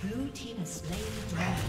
Blue team has slain the dragon.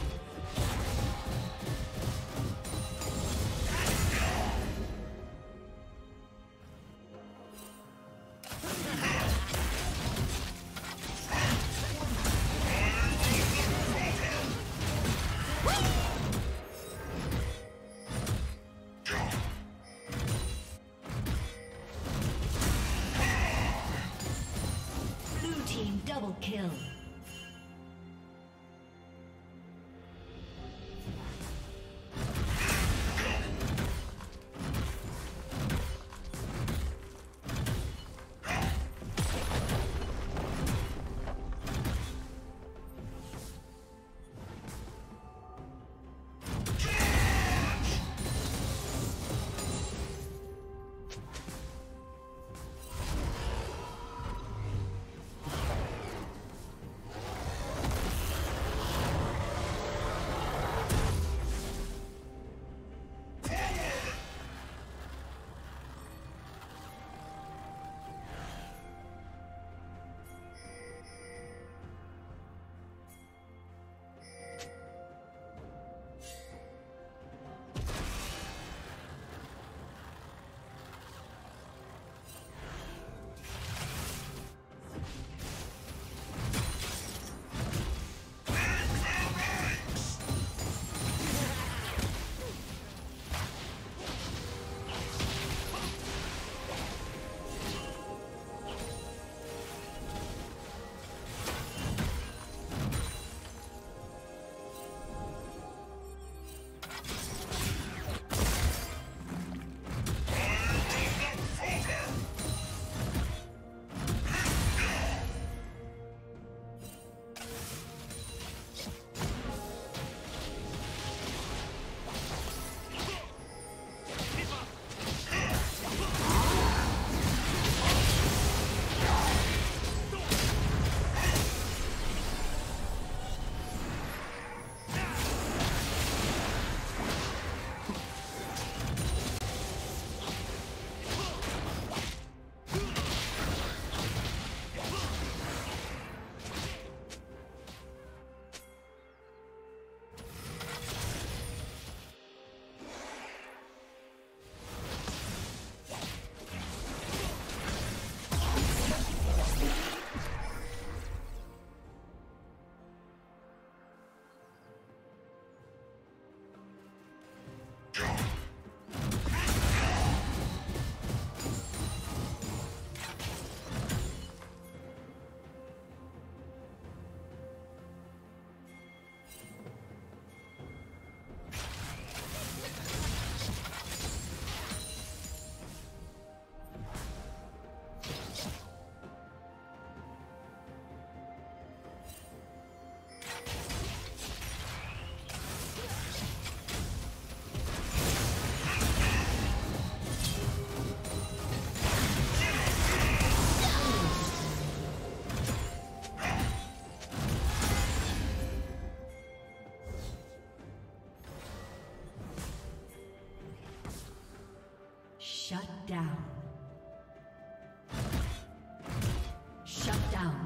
Shut down. Shut down.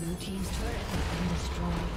Blue team's turret has been destroyed.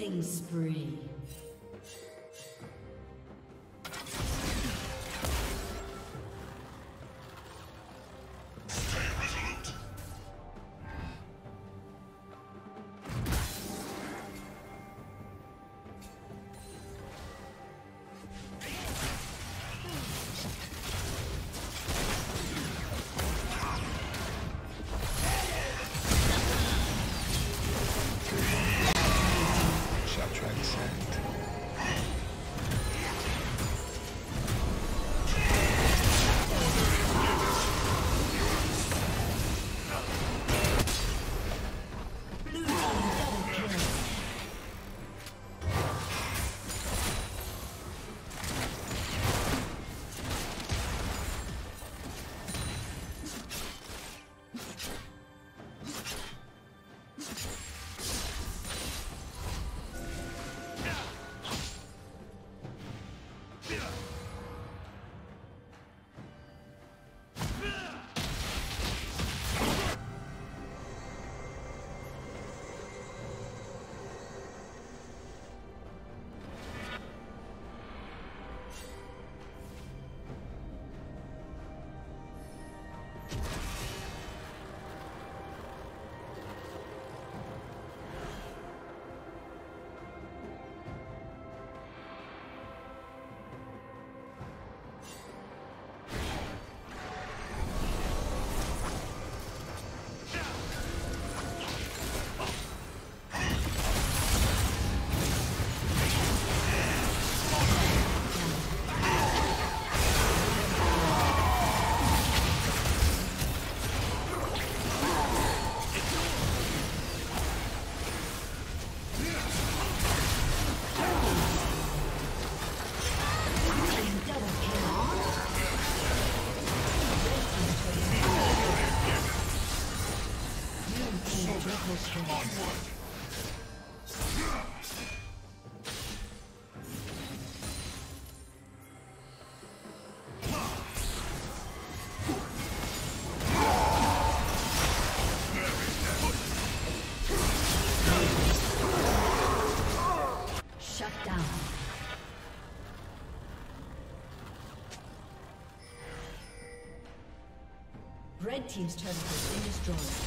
Killing spree. Track sent. Onward! Red team's turret has been destroyed.